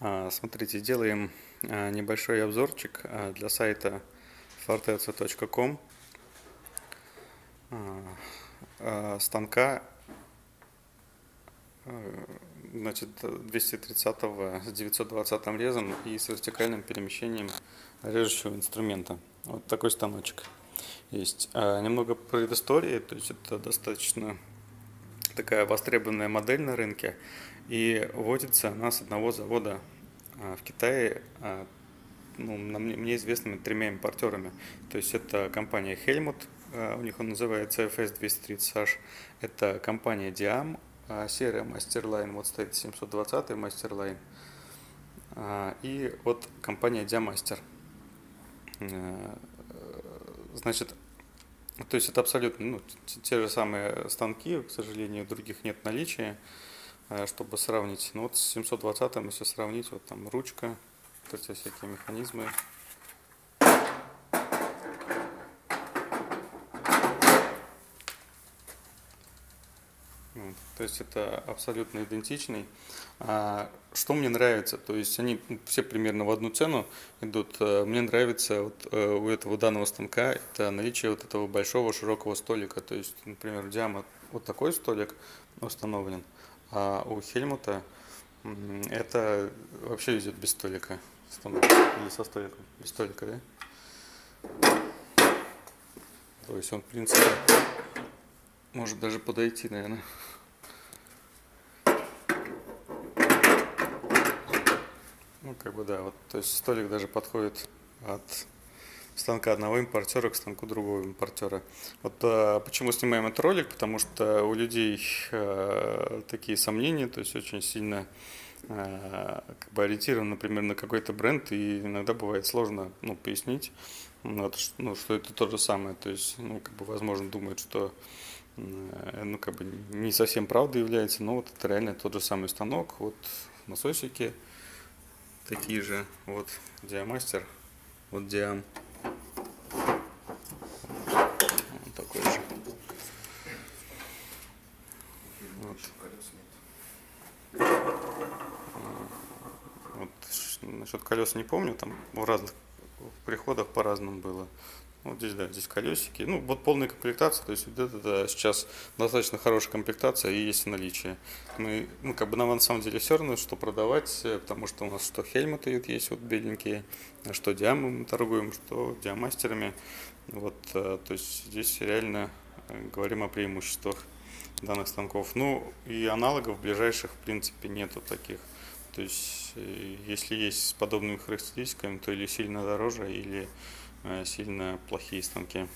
Смотрите, делаем небольшой обзорчик для сайта fortezzo.com станка, значит, 230-го с 920-м резом и с вертикальным перемещением режущего инструмента. Вот такой станочек есть. Немного предыстории, то есть это достаточно такая востребованная модель на рынке, и вводится она с одного завода в Китае, мне известными тремя импортерами. То есть это компания Helmut, у них он называется FS-230H, это компания DIAM, серия Master Line, вот стоит 720 Master Line, и вот компания DIAMaster. Значит, то есть это абсолютно те же самые станки, к сожалению, других нет наличия, чтобы сравнить. Ну вот с 720-м, если сравнить, вот там ручка, вот эти всякие механизмы. Вот, то есть это абсолютно идентичный. Что мне нравится, то есть они все примерно в одну цену идут. Мне нравится вот у этого данного станка это наличие вот этого большого широкого столика. То есть, например, у Диама вот такой столик установлен, а у Хельмута это вообще идет без столика. Или со столиком? Без столика, да? То есть он, в принципе, может даже подойти, наверное. Ну, как бы да, вот, то есть столик даже подходит от станка одного импортера к станку другого импортера. Вот почему снимаем этот ролик, потому что у людей такие сомнения, то есть очень сильно как бы ориентирован, например, на какой-то бренд, и иногда бывает сложно пояснить, что это то же самое. То есть, как бы, возможно, думают, что как бы не совсем правда является, но вот это реально тот же самый станок. Вот насосики такие же, вот DIAMaster, вот DIAM. Вот такой же. Вот. Вот. Насчет колес не помню, там в разных приходах по-разному было. Вот здесь, да, здесь колесики. Ну, вот полная комплектация, то есть вот это сейчас достаточно хорошая комплектация и есть наличие. Мы, как бы нам на самом деле все равно, что продавать, потому что у нас что Хельмуты есть вот беленькие, что Диамы мы торгуем, что DIAMaster'ами. Вот, то есть здесь реально говорим о преимуществах данных станков. Ну, и аналогов ближайших, в принципе, нету таких. То есть, если есть с подобными характеристиками, то или сильно дороже, или сильно плохие станки.